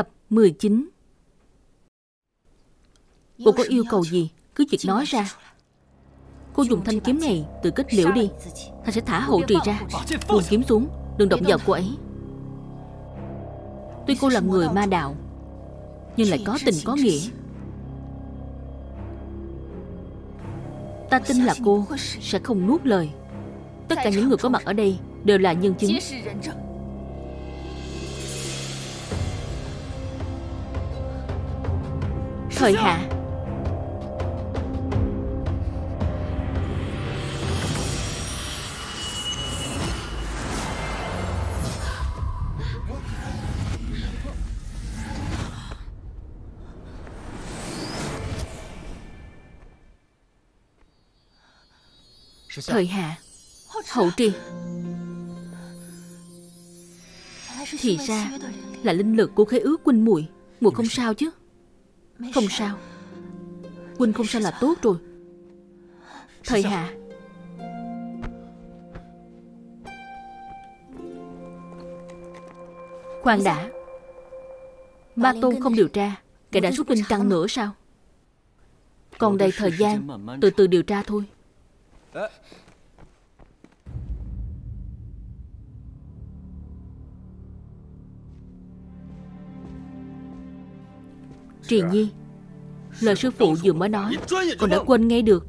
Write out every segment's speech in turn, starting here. Tập 19. Cô có yêu cầu gì cứ việc nói ra. Cô dùng thanh kiếm này từ kết liễu đi, ta sẽ thả Hậu Trì ra. Buông kiếm xuống, đừng động vào cô ấy. Tuy cô là người ma đạo nhưng lại có tình có nghĩa. Ta tin là cô sẽ không nuốt lời. Tất cả những người có mặt ở đây đều là nhân chứng. Thời hạ. Thời hạ. Hậu Trì. Thì ra là linh lực của khế ước Huynh muội. Muội không sao chứ? Không sao. Huynh không sao là tốt rồi. Thời hạ. Khoan đã. Ma Tôn không điều tra kẻ đã xuất linh trăng nữa sao? Còn đầy thời gian, từ từ điều tra thôi. Trì Nhi, lời sư phụ vừa mới nói còn đã quên ngay được.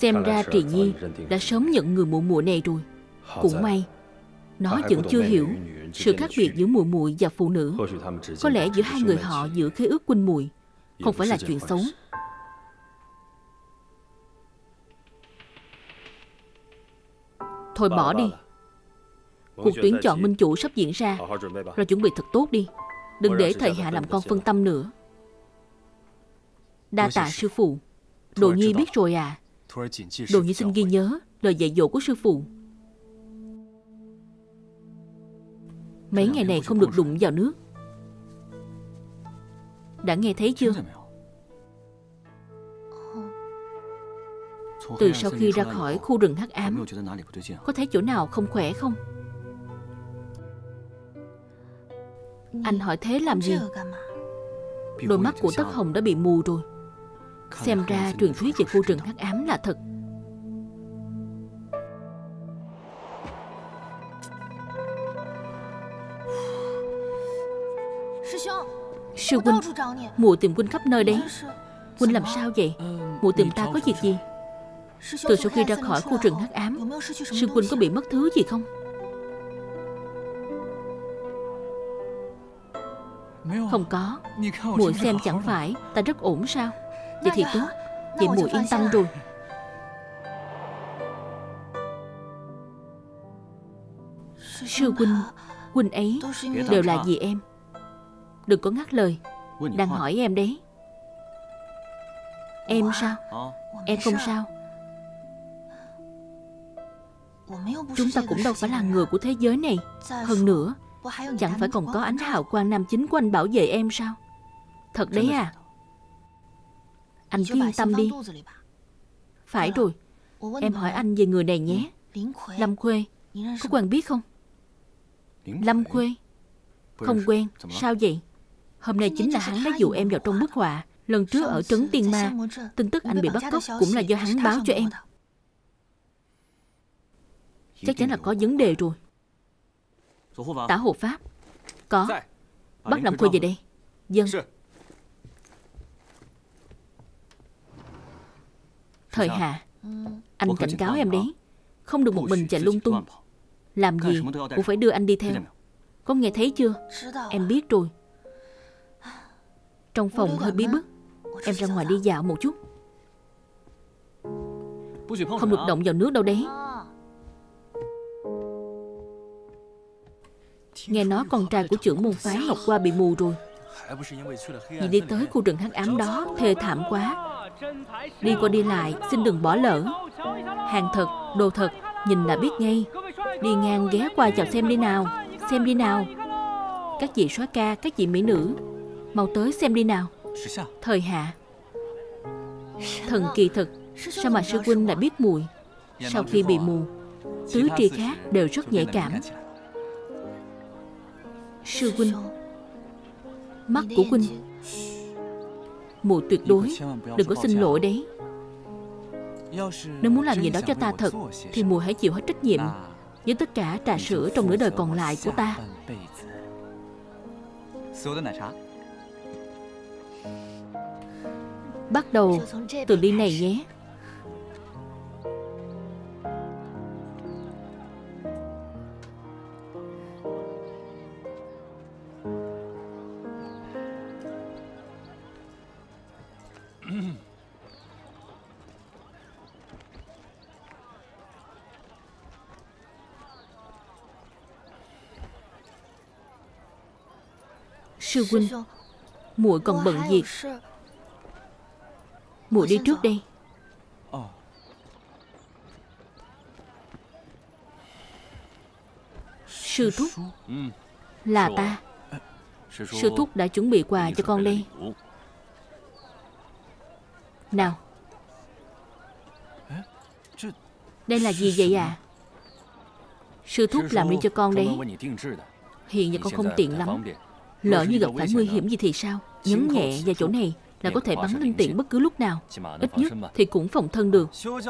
Xem ra Trì Nhi đã sớm nhận người muội muội này rồi. Cũng may nó vẫn chưa hiểu sự khác biệt giữa muội muội và phụ nữ. Có lẽ giữa hai người họ giữa khế ước huynh muội không phải là chuyện xấu. Thôi bỏ đi. Cuộc tuyển chọn minh chủ sắp diễn ra, rồi chuẩn bị thật tốt đi. Đừng để Thời Hạ làm con phân tâm nữa. Đa tạ sư phụ. Đồ Nhi biết rồi à? Đồ Nhi xin ghi nhớ lời dạy dỗ của sư phụ. Mấy ngày này không được đụng vào nước. Đã nghe thấy chưa? Từ sau khi ra khỏi khu rừng hắc ám, có thấy chỗ nào không khỏe không? Anh hỏi thế làm gì? Đôi mắt của Tắc Hồng đã bị mù rồi. Xem ra truyền thuyết về khu rừng hắc ám là thật. Sư huynh, muội tìm huynh khắp nơi đấy. Huynh làm sao vậy? Muội tìm ta có việc gì? Từ sau khi ra khỏi khu rừng hắc ám, sư huynh có bị mất thứ gì không? Không có. Muội xem chẳng phải ta rất ổn sao? Vậy thì tốt, vậy muội yên tâm rồi. Sư huynh, huynh ấy đều là dì em. Đừng có ngắt lời. Đang hỏi em đấy. Em sao? Em không sao. Chúng ta cũng đâu phải là người của thế giới này. Hơn nữa, chẳng phải còn có ánh hào quang nam chính của anh bảo vệ em sao? Thật đấy à? Anh cứ yên tâm đi. Phải rồi. Em hỏi anh về người này nhé. Lâm Khuê, có quen biết không? Lâm Khuê? Không quen. Sao vậy? Hôm nay chính là hắn đã dụ em vào trong bức họa. Lần trước ở Trấn Tiên Ma, tin tức anh bị bắt cóc cũng là do hắn báo cho em. Chắc chắn là có vấn đề rồi. Tả hộ pháp. Có. Bắt Lâm Khuê về đây. Vâng. Thời Hạ, anh cảnh cáo em đấy. Không được một mình chạy lung tung. Làm gì cũng phải đưa anh đi theo. Có nghe thấy chưa? Em biết rồi. Trong phòng hơi bí bức. Em ra ngoài đi dạo một chút. Không được động vào nước đâu đấy. Nghe nói con trai của trưởng môn phái Ngọc Hoa bị mù rồi. Vì đi tới khu rừng hắc ám đó thê thảm quá, Đi qua đi lại xin đừng bỏ lỡ. Hàng thật, đồ thật, nhìn là biết ngay. Đi ngang ghé qua chào xem đi nào. Xem đi nào. Các vị soái ca, các vị mỹ nữ, mau tới xem đi nào. Thời hạ, thần kỳ thật. Sao mà sư huynh lại biết mùi? Sau khi bị mù, tứ tri khác đều rất nhạy cảm. Sư huynh, mắt của huynh mù tuyệt đối. Đừng có xin lỗi đấy. Nếu muốn làm gì đó cho ta thật thì mùi hãy chịu hết trách nhiệm với tất cả trà sữa trong nửa đời còn lại của ta. Bắt đầu từ ly này nhé. Sư huynh, muội còn bận việc, muội đi trước đây. Sư thúc, là ta. Sư thúc đã chuẩn bị quà cho con đây. Nào, đây là gì vậy à? Sư thúc làm đi cho con đấy. Hiện giờ con không tiện lắm. Lỡ như gặp phải nguy hiểm gì thì sao? Nhấn nhẹ vào chỗ này là có thể bắn linh tiện bất cứ lúc nào. Ít nhất thì cũng phòng thân được,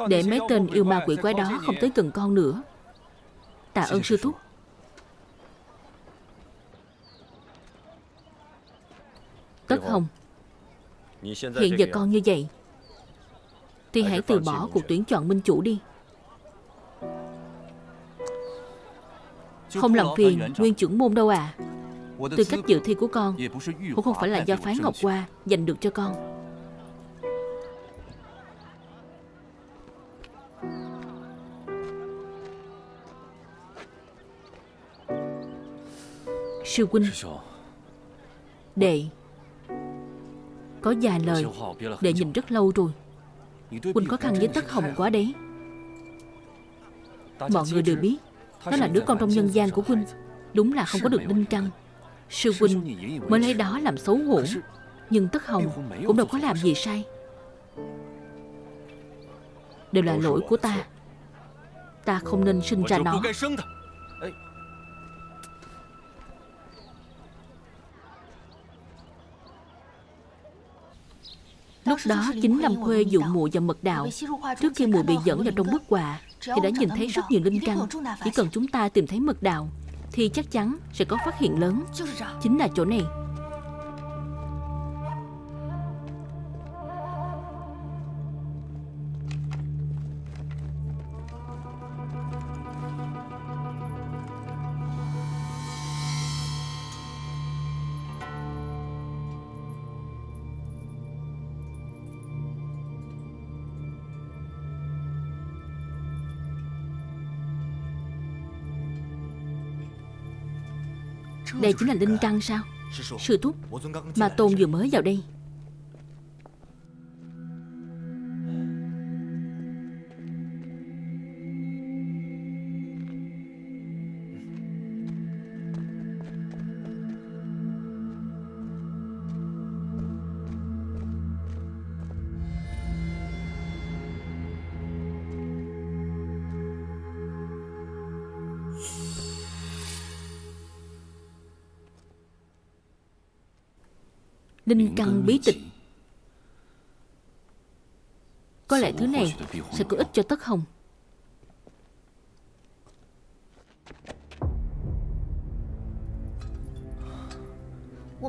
để mấy tên yêu ma quỷ quái đó không tới gần con nữa. Tạ ơn sư thúc. Tất Hồng, hiện giờ con như vậy thì hãy từ bỏ cuộc tuyển chọn minh chủ đi. Không làm phiền nguyên trưởng môn đâu à. Tư cách dự thi của con cũng không phải là do Phán Ngọc Hoa dành được cho con. Sư huynh, đệ có vài lời đệ nhìn rất lâu rồi. Huynh có khăn với Tắc Hồng quá đấy. Mọi người đều biết nó là đứa con trong nhân gian của huynh. Đúng là không có được đinh trăng. Sư huynh mới lấy đó làm xấu hổ. Nhưng Tắc Hồng cũng đâu có làm gì sai. Đều là lỗi của ta. Ta không nên sinh ra nó. Lúc đó chính Lâm Khuê dụ mùa vào mật đạo. Trước khi mùa bị dẫn vào trong bức quà thì đã nhìn thấy rất nhiều linh căn. Chỉ cần chúng ta tìm thấy mật đạo thì chắc chắn sẽ có phát hiện lớn. Chính là chỗ này. Đây chính là linh căn sao? Sư thúc, mà Tôn vừa mới vào đây. Linh căn bí tịch. Có lẽ thứ này sẽ có ích cho Tắc Hồng.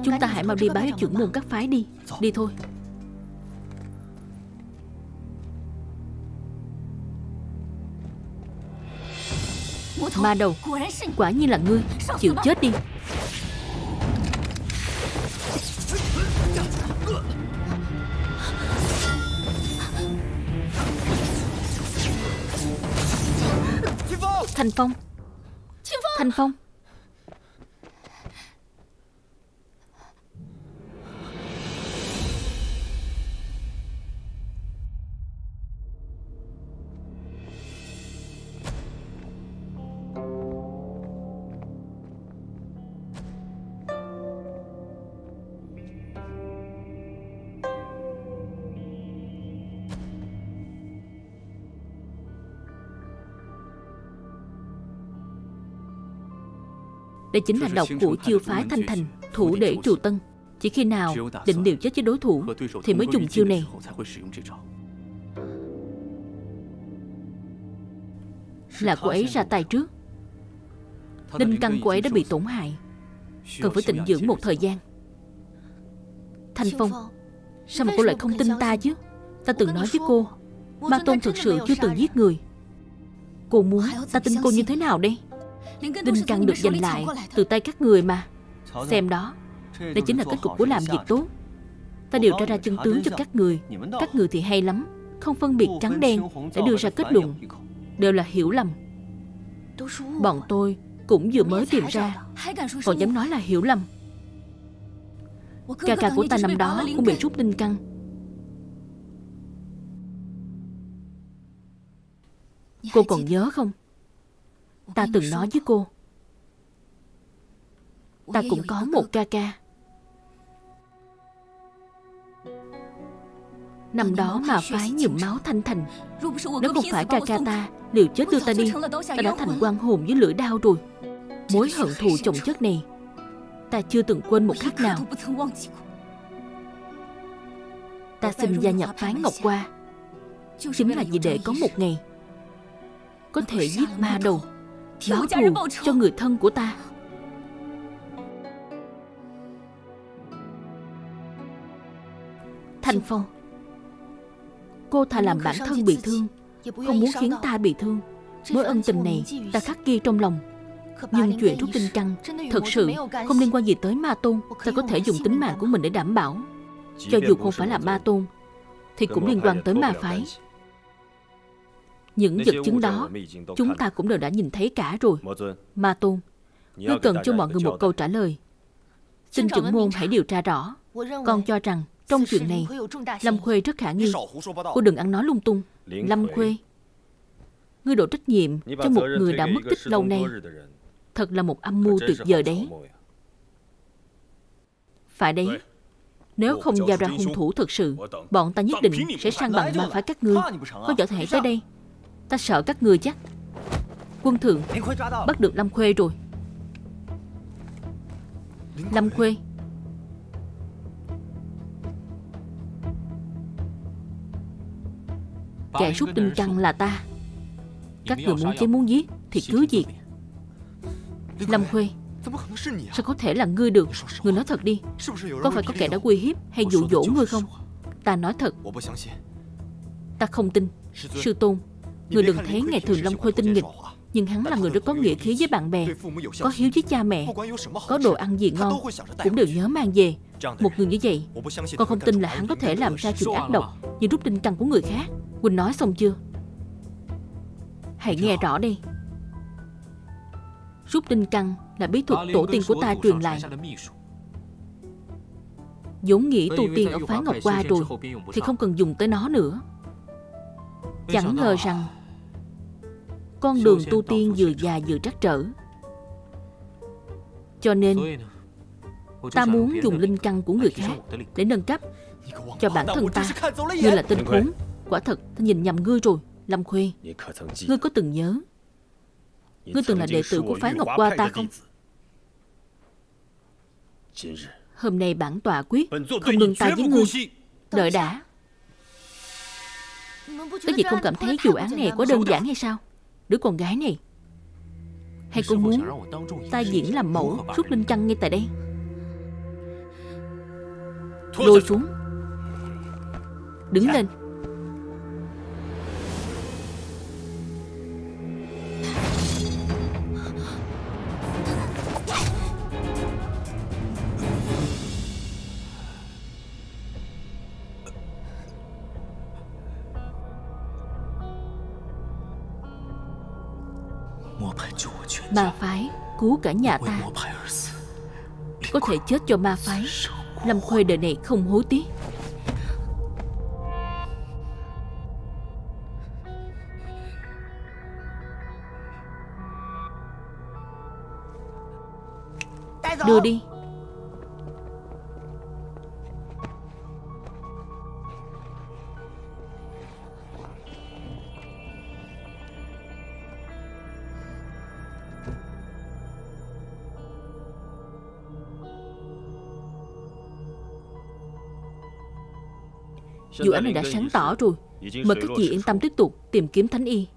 Chúng ta hãy mau đi báo cho trưởng môn các phái đi. Đi thôi. Ma đầu, quả nhiên là ngươi. Chịu chết đi. Thanh Phong, Thanh Phong, Đây chính là độc của chiêu phái Thanh Thành, thủ để trù tân. Chỉ khi nào định điều chết với đối thủ thì mới dùng chiêu này. Là cô ấy ra tay trước, linh căn cô ấy đã bị tổn hại, cần phải tịnh dưỡng một thời gian. Thanh Phong, sao mà cô lại không tin ta chứ? Ta từng nói với cô, Ma Tôn thực sự chưa từng giết người. Cô muốn ta tin cô như thế nào đây? Linh căn được giành lại từ tay các người mà. Xem đó, đây chính là kết cục của làm việc tốt. Ta điều tra ra chân tướng cho các người. Các người thì hay lắm, không phân biệt trắng đen để đưa ra kết luận. Đều là hiểu lầm. Bọn tôi cũng vừa mới tìm ra, còn dám nói là hiểu lầm. Ca ca của ta năm đó cũng bị rút linh căn. Cô còn nhớ không? Ta từng nói với cô, ta cũng có một ca ca. Năm đó mà phái nhuộm máu Thanh Thành, nếu không phải ca ca ta liều chết đưa ta đi, ta đã thành quan hồn với lưỡi đao rồi. Mối hận thù chồng chất này ta chưa từng quên một khắc nào. Ta xin gia nhập phái Ngọc Hoa chính là vì để có một ngày có thể giết ma đầu, báo thù cho người thân của ta. Thanh Phong, cô thà làm bản thân bị thương, không muốn khiến ta bị thương. Mối ân tình này ta khắc ghi trong lòng. Nhưng chuyện rút tinh căn thật sự không liên quan gì tới Ma Tôn. Ta có thể dùng tính mạng của mình để đảm bảo. Cho dù không phải là Ma Tôn thì cũng liên quan tới ma phái. Những vật chứng đó chúng ta cũng đều đã nhìn thấy cả rồi. Ma Tôn, ngươi cần cho mọi người một câu trả lời. Xin trưởng môn hãy điều tra rõ. Con cho rằng trong chuyện này Lâm Khuê rất khả nghi. Cô đừng ăn nói lung tung. Lâm Khuê, ngươi đổ trách nhiệm cho một người đã mất tích lâu nay, thật là một âm mưu tuyệt vời đấy. Phải đấy, nếu không giao ra hung thủ thực sự, bọn ta nhất định sẽ sang bằng mà phải các ngươi. Có võ thể tới đây, ta sợ các ngươi chắc. Quân thượng, bắt được Lâm Khuê rồi. Lâm Khuê, kẻ rút đinh căn là ta. Các người muốn chế muốn giết thì cứ diệt. Lâm Khuê, sao có thể là ngươi được? Ngươi nói thật đi, có phải có kẻ đã uy hiếp hay dụ dỗ ngươi không? Ta nói thật, ta không tin. Sư tôn, ngươi đừng thấy ngày thường Lâm Khuê tinh nghịch, nhưng hắn là người rất có nghĩa khí với bạn bè, có hiếu với cha mẹ, có đồ ăn gì ngon cũng đều nhớ mang về. Một người như vậy, con không tin là hắn có thể làm ra chuyện ác độc như rút đinh căn của người khác. Quỳnh nói xong chưa? Hãy nghe rõ đây. Rút đinh căn là bí thuật tổ tiên của ta truyền lại. Vốn nghĩ tu tiên ở phái Ngọc Hoa rồi thì không cần dùng tới nó nữa. Chẳng ngờ rằng con đường tu tiên vừa dài vừa trắc trở. Cho nên ta muốn dùng linh căn của người khác để nâng cấp cho bản thân ta. Như là tên khốn, quả thật ta nhìn nhầm ngươi rồi. Lâm Khuê, ngươi có từng nhớ ngươi từng là đệ tử của phái Ngọc Hoa ta không? Hôm nay bản tọa quyết không ngừng tay với ngươi. Đợi đã, các vị không cảm thấy vụ án này quá đơn giản hay sao? Đứa con gái này, hay cô muốn ta diễn làm mẫu rút linh căn ngay tại đây? Lôi xuống. Đứng lên. Ma phái cứu cả nhà ta, có thể chết cho ma phái. Lâm Khuê đời này không hối tiếc. Đưa đi. Vụ án này đã sáng tỏ rồi. Mời các chị yên tâm tiếp tục tìm kiếm Thánh Y.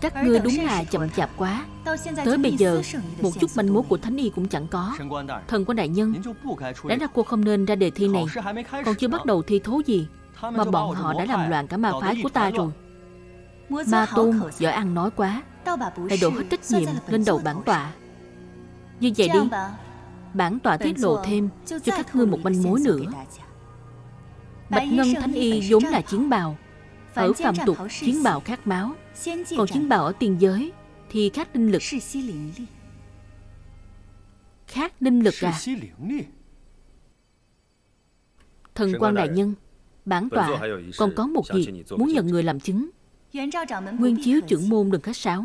Các ngươi đúng là chậm chạp quá. Tới bây giờ, một chút manh mối của Thánh Y cũng chẳng có. Thần quan đại nhân, đã ra cô không nên ra đề thi này. Còn chưa bắt đầu thi thố gì mà bọn họ đã làm loạn cả ma phái của ta rồi. Ma Tôn giỏi ăn nói quá, lại đổ hết trách nhiệm lên đầu bản tọa. Như vậy đi, bản tọa tiết lộ thêm cho các ngươi một manh mối nữa. Bạch ngân Thánh Y vốn là chiến bào. Ở phàm tục, chiến bào khát máu. Còn chiến bào ở tiên giới thì khát linh lực. Khát linh lực à? Thần quan đại nhân, bản tọa còn có một việc muốn nhận người làm chứng. Nguyên chiếu trưởng môn đừng khách sáo.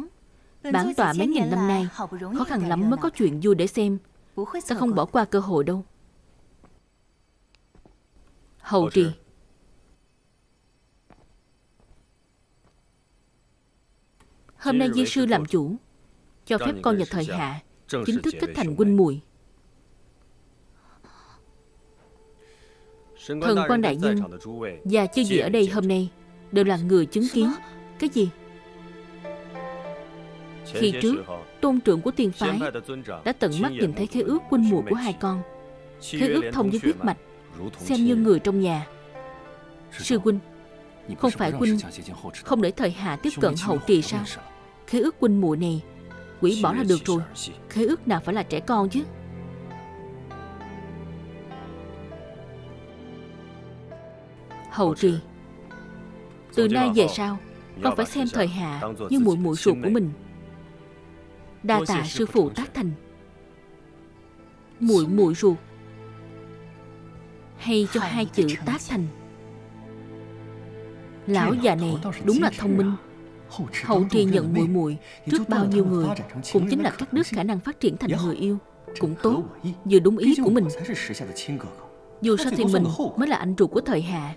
Bản tọa mấy nghìn năm nay khó khăn lắm mới có chuyện vui để xem. Ta không bỏ qua cơ hội đâu. Hầu trì. Hôm nay Di sư làm chủ, cho phép con và thời hạ chính thức kết thành huynh muội. Thần quan đại nhân và chư vị ở đây hôm nay đều là người chứng kiến. Cái gì? Khi trước, tôn trưởng của tiên phái đã tận mắt nhìn thấy khế ước huynh muội của hai con. Khế ước thông với huyết mạch, xem như người trong nhà. Sư huynh, không phải huynh không để thời hạ tiếp cận hậu trì sao? Khế ước huynh muội này quỷ bỏ là được rồi. Khế ước nào phải là trẻ con chứ. Hậu trì, từ nay về sau con phải xem thời hạ như muội muội ruột của mình. Đa tạ sư phụ tác thành. Muội muội ruột, hay cho hai chữ tác thành. Lão già này đúng là thông minh. Hậu trì nhận muội muội trước bao nhiêu người cũng chính là cắt đứt khả năng phát triển thành người yêu. Cũng tốt, vừa đúng ý của mình. Dù sao thì mình mới là anh ruột của thời hạ.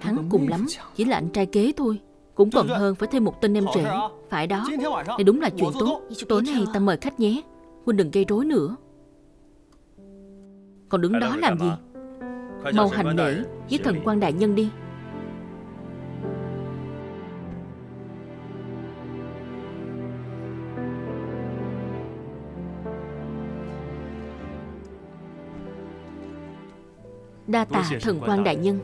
Hắn cùng lắm chỉ là anh trai kế thôi, cũng còn hơn phải thêm một tên em rể. Phải đó, đây đúng là chuyện tốt. Tối nay ta mời khách nhé. Huynh đừng gây rối nữa. Còn đứng đó làm gì? Mau hành lễ với thần quan đại nhân đi. Đa tạ thần quan đại nhân.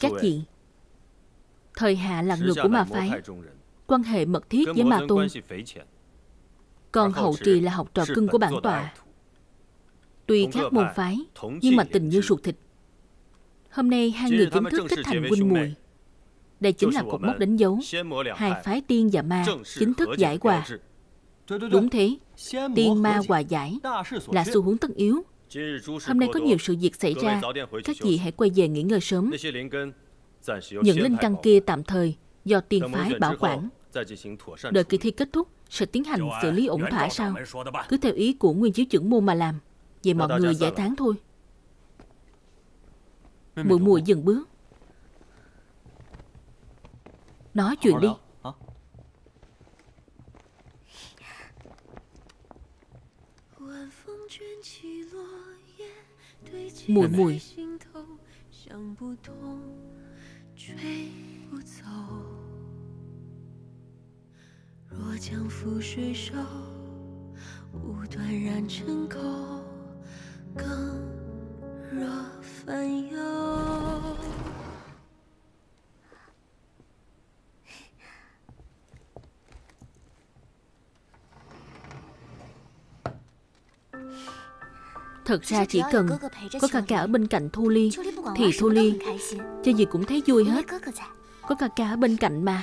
Các chị, thời hạ là người của ma phái, quan hệ mật thiết với Ma Tôn. Còn hậu trì là học trò cưng của bản tọa. Tuy khác môn phái, nhưng mà tình như ruột thịt. Hôm nay hai người chính thức kết thành huynh muội. Đây chính là cột mốc đánh dấu hai phái tiên và ma chính thức giải hòa. Đúng thế, tiên ma hòa giải là xu hướng tất yếu. Hôm nay có nhiều sự việc xảy ra, các vị hãy quay về nghỉ ngơi sớm. Những linh căn kia tạm thời do tiên phái bảo quản. Đợi kỳ thi kết thúc sẽ tiến hành xử lý ổn thỏa sao? Cứ theo ý của nguyên chiếu trưởng môn mà làm. Vậy mọi người giải tán thôi. Muội muội dừng bước, nói chuyện đi. Muội muội, thật ra chỉ cần có ca ca ở bên cạnh Thu Ly thì Thu Ly chơi gì cũng thấy vui hết. Có ca ca ở bên cạnh mà.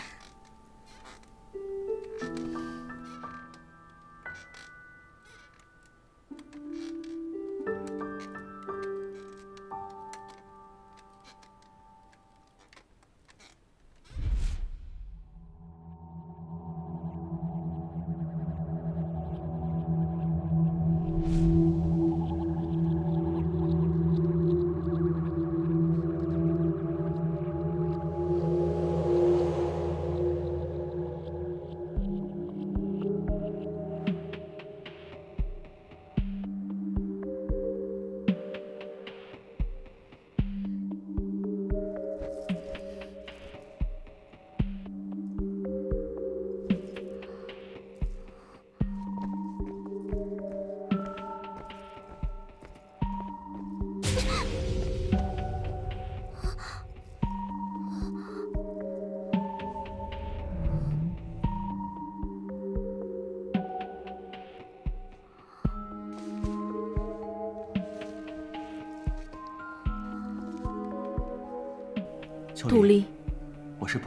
Thu Ly,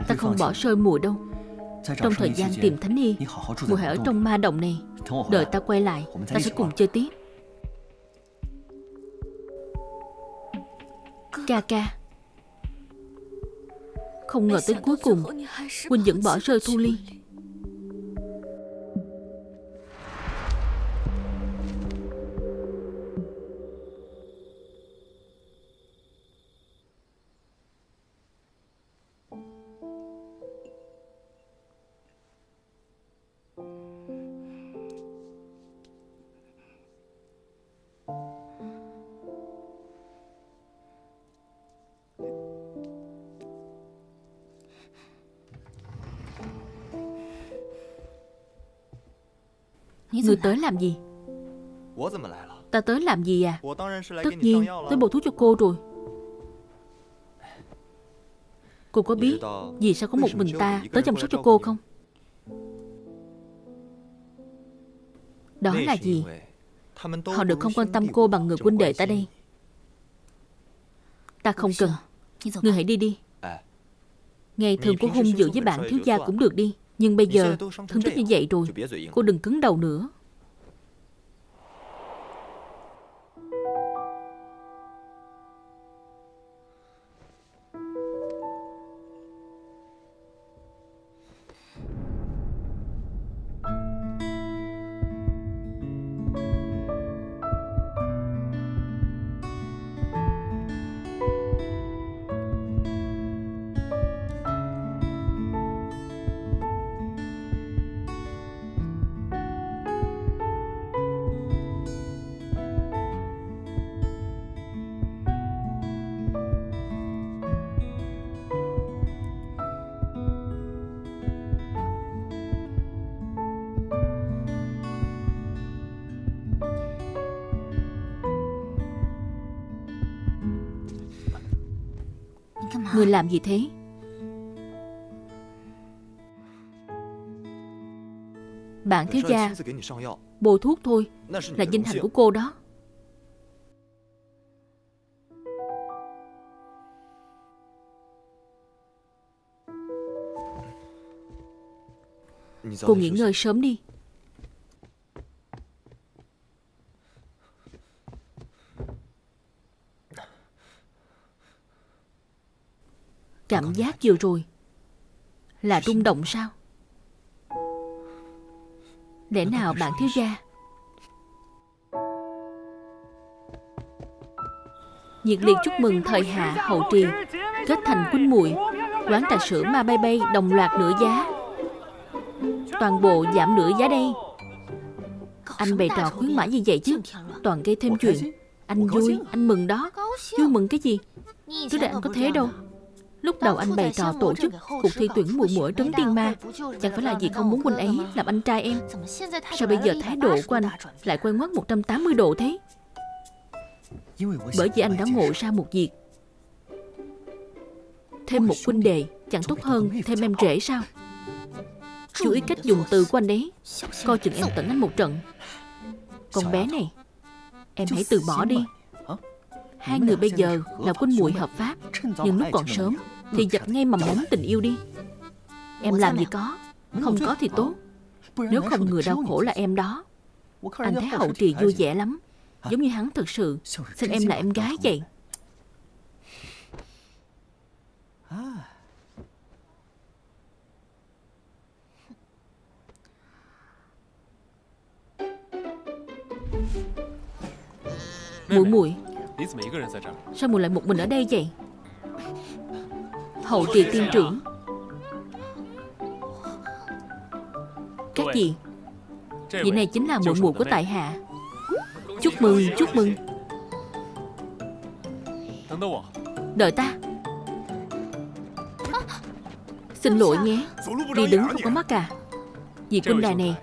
ta không bỏ rơi muội đâu. Trong thời gian tìm Thánh Y, muội hãy ở trong ma động này. Đợi ta quay lại, ta sẽ cùng chơi tiếp. Ca ca, không ngờ tới cuối cùng Huynh vẫn bỏ rơi Thu Ly. Ngươi tới làm gì? Ta tới làm gì à? Tất nhiên tới bổ thuốc cho cô rồi. Cô có biết vì sao có một mình ta tới chăm sóc cho cô không? Đó là gì? Họ đều không quan tâm cô bằng người huynh đệ ta đây. Ta không cần. Ngươi hãy đi đi. Ngày thường cô hung dữ với bạn thiếu gia cũng được đi, nhưng bây giờ thương tích như vậy rồi, cô đừng cứng đầu nữa. Ngươi làm gì thế? Bạn thiếu gia bôi thuốc thôi là vinh hạnh của cô đó. Cô nghỉ ngơi sớm đi. Cảm giác vừa rồi là rung động sao? Để nào bạn thiếu gia? Nhiệt liệt chúc mừng thời hạ hậu trì kết thành huynh muội. Quán trà sữa Ma Bay Bay đồng loạt nửa giá, toàn bộ giảm nửa giá đây. Anh bày trò khuyến mãi như vậy chứ, toàn gây thêm chuyện. Anh vui, anh mừng đó. Vui mừng cái gì? Cứ để anh có thế đâu. Lúc đầu anh bày trò tổ chức cuộc thi tuyển muội muội Trấn Tiên Ma, chẳng phải là vì không muốn huynh ấy làm anh trai em. Sao bây giờ thái độ của anh lại quay ngoắt 180 độ thế? Bởi vì anh đã ngộ ra một việc. Thêm một huynh đệ chẳng tốt hơn thêm em rể sao? Chú ý cách dùng từ của anh đấy, coi chừng em tẩn anh một trận. Con bé này, em hãy từ bỏ đi. Hai người bây giờ là huynh muội hợp pháp, nhưng lúc còn sớm thì dập ngay mầm móng tình yêu đi. Em làm gì có, không có thì tốt. Nếu không người đau khổ là em đó. Anh thấy hậu trì vui vẻ lắm, giống như hắn thực sự xem em là em gái vậy. Muội muội, sao muội lại một mình ở đây vậy? Hậu trì tiên trưởng. Các gì? Vị này chính là muội muội của tại hạ. Chúc mừng, chúc mừng. Đợi ta. Xin lỗi nhé, đi đứng không có mắt à. Vì quân đài này,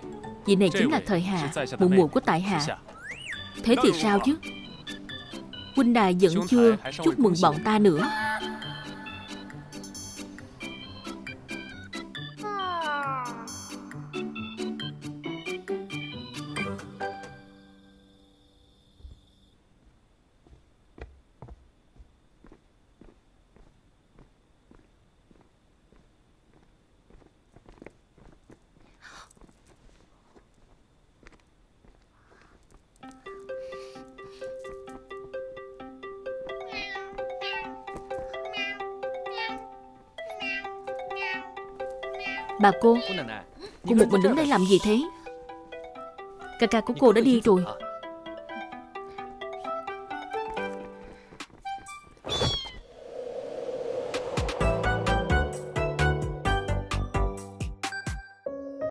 vị này chính là thời hạ, muội muội của tại hạ. Thế thì sao chứ? Huynh đài vẫn chưa chúc mừng bọn ta nữa. Bà cô một mình đứng đây làm gì thế? Ca ca của cô đã đi rồi.